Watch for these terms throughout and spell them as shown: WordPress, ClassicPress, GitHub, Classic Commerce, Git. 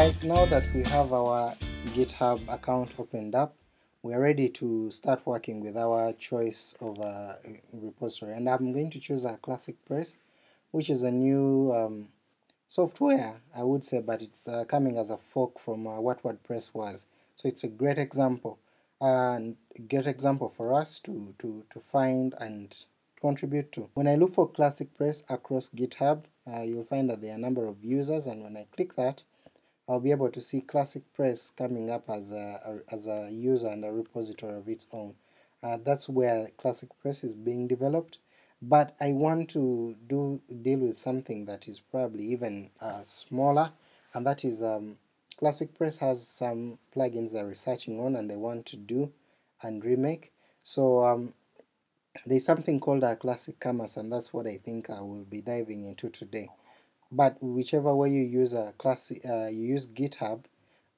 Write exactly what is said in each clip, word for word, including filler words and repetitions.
Alright, now that we have our GitHub account opened up, we are ready to start working with our choice of a repository, and I'm going to choose a ClassicPress, which is a new um, software, I would say, but it's uh, coming as a fork from uh, what WordPress was. So it's a great example, uh, and a great example for us to to to find and contribute to. When I look for ClassicPress across GitHub, uh, you'll find that there are a number of users, and when I click that, I'll be able to see ClassicPress coming up as a, a as a user and a repository of its own. Uh, that's where ClassicPress is being developed. But I want to do deal with something that is probably even uh, smaller, and that is um, ClassicPress has some plugins they're researching on and they want to do and remake. So um, there's something called a Classic Commerce, and that's what I think I will be diving into today. But whichever way you use a classic, uh, you use GitHub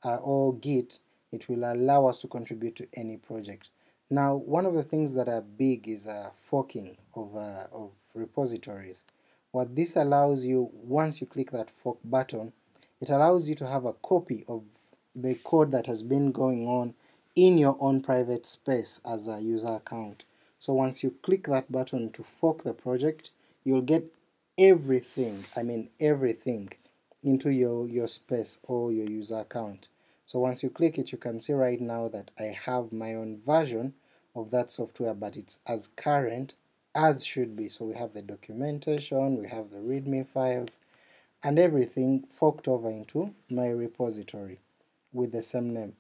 uh, or Git, it will allow us to contribute to any project. Now, one of the things that are big is a uh, forking of uh, of repositories. What this allows you, once you click that fork button, it allows you to have a copy of the code that has been going on in your own private space as a user account. So once you click that button to fork the project, you'll get everything, I mean everything, into your, your space or your user account. So once you click it, you can see right now that I have my own version of that software, but it's as current as should be. So we have the documentation, we have the README files, and everything forked over into my repository with the same name.